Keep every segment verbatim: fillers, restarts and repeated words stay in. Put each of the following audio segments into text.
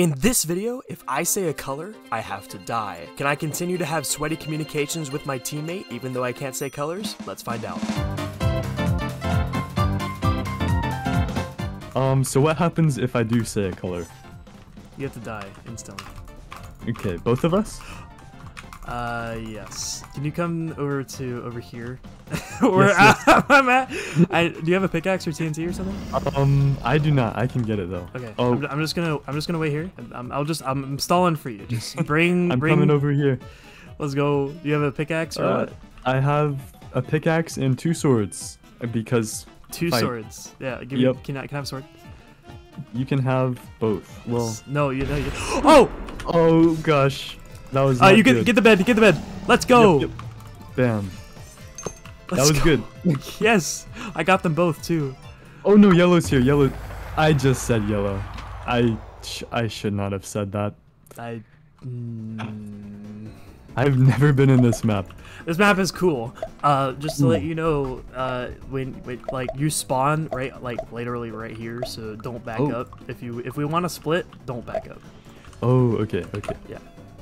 In this video, if I say a color, I have to die. Can I continue to have sweaty communications with my teammate even though I can't say colors? Let's find out. Um, so what happens if I do say a color? You have to die instantly. Okay, both of us? Uh, yes. Can you come over to over here? Or yes, yes. I'm at, I, do you have a pickaxe or T N T or something? Um, I do not. I can get it though. Okay. Oh. I'm, I'm just gonna. I'm just gonna wait here. I'm, I'll just. I'm stalling for you. Just bring. I'm bring, coming over here. Let's go. Do you have a pickaxe or uh, what? I have a pickaxe and two swords because. Two fight. Swords. Yeah. Give yep. me. Can I? Can I have a sword? You can have both. Well. No. You. No, you oh. Oh gosh. That was. Uh, you get get the bed. Get the bed. Let's go. Yep, yep. Bam. Let's that was go. Good. Yes, I got them both too. Oh no, yellow's here. Yellow. I just said yellow. I sh I should not have said that. I. Mm... I've never been in this map. This map is cool. Uh, just to mm. let you know, uh, when, when like you spawn right like literally right here, so don't back oh. up. If you if we want to split, don't back up. Oh, okay, okay. Yeah.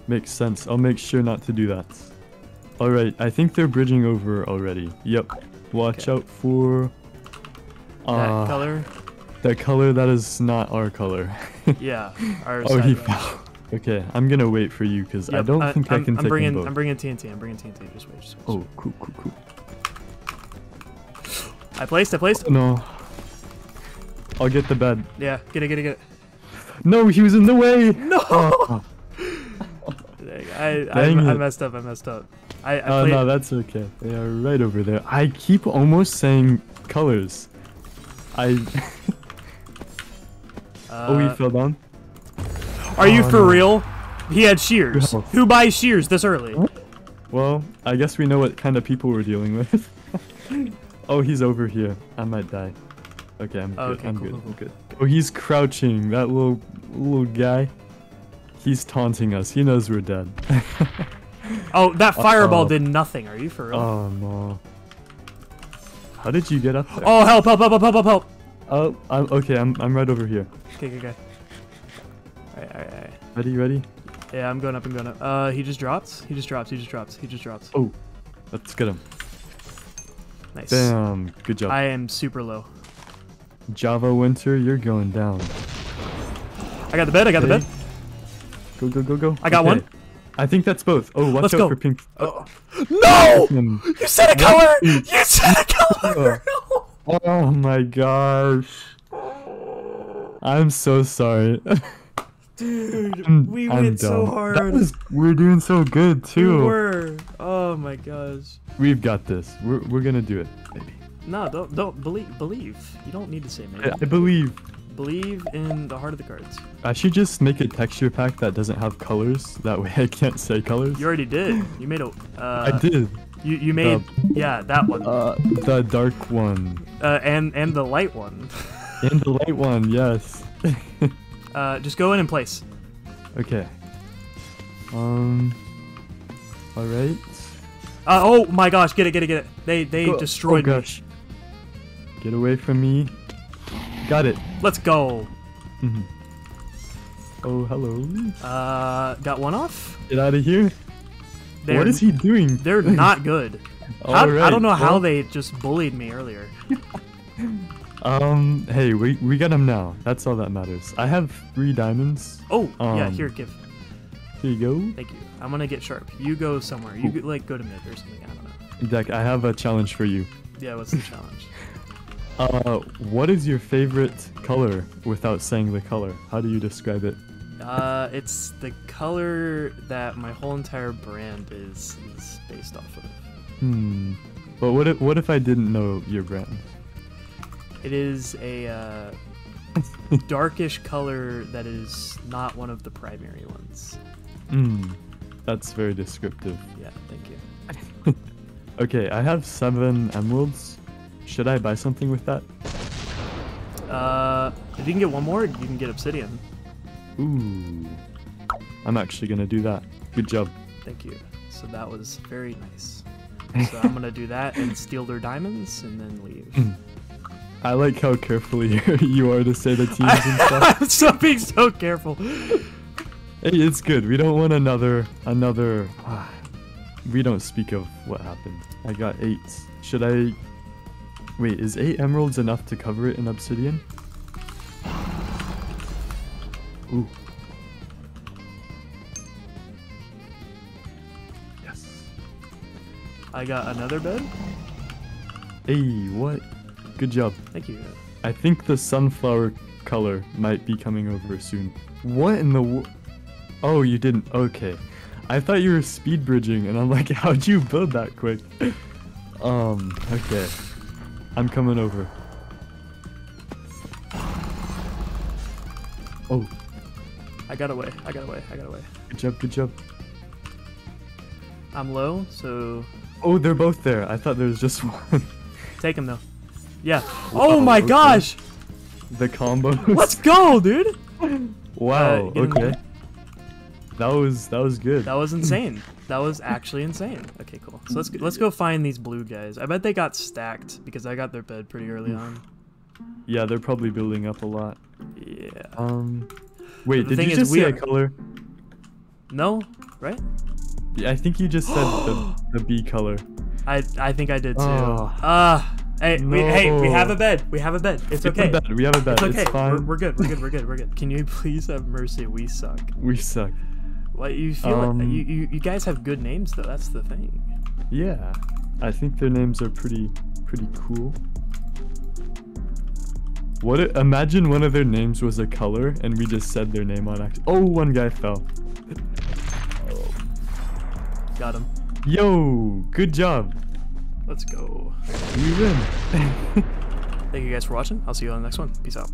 Makes sense. I'll make sure not to do that. All right, I think they're bridging over already. Yep. Watch okay. out for uh, that color. That color that is not our color. Yeah. Our oh, he fell. Okay, I'm gonna wait for you because yep, I don't I, think I'm, I can I'm take bringing, them both. I'm bringing T N T. I'm bringing T N T. Just wait. Just wait just oh, cool, cool, cool. I placed. I placed. Oh, no. I'll get the bed. Yeah. Get it. Get it. Get it. No, he was in the way. No. Oh. I, I, I messed up. I messed up. I, I oh, no, that's okay. They are right over there. I keep almost saying colors. I. uh, oh, he fell down. Are oh, you for no. real? He had shears. No. Who buys shears this early? Well, I guess we know what kind of people we're dealing with. Oh, he's over here. I might die. Okay, I'm oh, good. Okay, I'm cool, good. Cool, cool. I'm good. Oh, he's crouching. That little little guy. He's taunting us. He knows we're dead. Oh, that fireball Uh-oh. did nothing. Are you for real? Oh, no. How did you get up there? Oh, help, help, help, help, help, help. Oh, I'm, okay, I'm, I'm right over here. Okay, okay, okay. All right, all right, all right. Ready, ready? Yeah, I'm going up, I'm going up. Uh, he just drops. He just drops, he just drops, he just drops. Oh, let's get him. Nice. Damn, good job. I am super low. Java Winter, you're going down. I got the bed, I got okay. the bed. Go, go, go, go. I got okay. one. I think that's both. Oh, watch Let's out go. for pink. Oh. No! You said a color! You said a color! No. Oh my gosh. I'm so sorry. Dude, I'm, we I'm went dumb. so hard. That was, we're doing so good too. We were. Oh my gosh. We've got this. We're we're gonna do it, maybe. No, don't don't believe believe. You don't need to say maybe. I, I believe. Believe in the heart of the cards. I should just make a texture pack that doesn't have colors. That way I can't say colors. You already did. You made a... Uh, I did. You you made... The, yeah, that one. Uh, the dark one. Uh, and, and the light one. And the light one, yes. uh, just go in and place. Okay. Um... Alright. Uh, oh my gosh, get it, get it, get it. They, they go, destroyed oh gosh. me. Get away from me. Got it. Let's go. Mm-hmm. Oh, hello. Uh, got one off. Get out of here. They're, what is he doing? They're not good. All how, right, I don't know well. how they just bullied me earlier. um, hey, we we got him now. That's all that matters. I have three diamonds. Oh, um, yeah. Here, give. Here you go. Thank you. I'm gonna get sharp. You go somewhere. You go, like go to mid or something. I don't know. Deck, I have a challenge for you. Yeah, what's the challenge? Uh, what is your favorite color without saying the color? How do you describe it? Uh, it's the color that my whole entire brand is, is based off of. Hmm. But what if, what if I didn't know your brand? It is a uh, darkish color that is not one of the primary ones. Hmm. That's very descriptive. Yeah, thank you. Okay, I have seven emeralds. Should I buy something with that? Uh, if you can get one more, you can get obsidian. Ooh. I'm actually going to do that. Good job. Thank you. So that was very nice. So I'm going to do that and steal their diamonds and then leave. I like how careful you are to say the teams and stuff. I'm so being so careful. Hey, it's good. We don't want another another. Ah, we don't speak of what happened. I got eight. Should I? Wait, is eight emeralds enough to cover it in obsidian? Ooh. Yes. I got another bed. Hey, what? Good job. Thank you. I think the sunflower color might be coming over soon. What in the wo- Oh, you didn't. Okay. I thought you were speed bridging, and I'm like, how'd you build that quick? um, okay. I'm coming over. Oh. I got away. I got away. I got away. Good job. Good job. I'm low, so... Oh, they're both there. I thought there was just one. Take him, though. Yeah. Oh, oh my okay. gosh! The combo. Let's go, dude! Wow, uh, okay. That was that was good. That was insane. That was actually insane. Okay, cool. So let's let's go find these blue guys. I bet they got stacked because I got their bed pretty early on. Yeah, they're probably building up a lot. Yeah. Um Wait, the did thing you just is, see a color? No, right? Yeah, I think you just said the, the B color. I I think I did too. Ah. Oh. Uh, Hey, no. we, hey, we have a bed. We have a bed. It's, it's okay. A bed. We have a bed. It's okay. It's fine. We're, we're good. We're good. We're good. We're good. Can you please have mercy? We suck. We suck. Well, you feel um, like you, you you guys have good names though. That's the thing. Yeah, I think their names are pretty pretty cool. What? It, imagine one of their names was a color, and we just said their name on accident. Oh, one guy fell. Oh. Got him. Yo, good job. Let's go. You win. Thank you guys for watching. I'll see you on the next one. Peace out.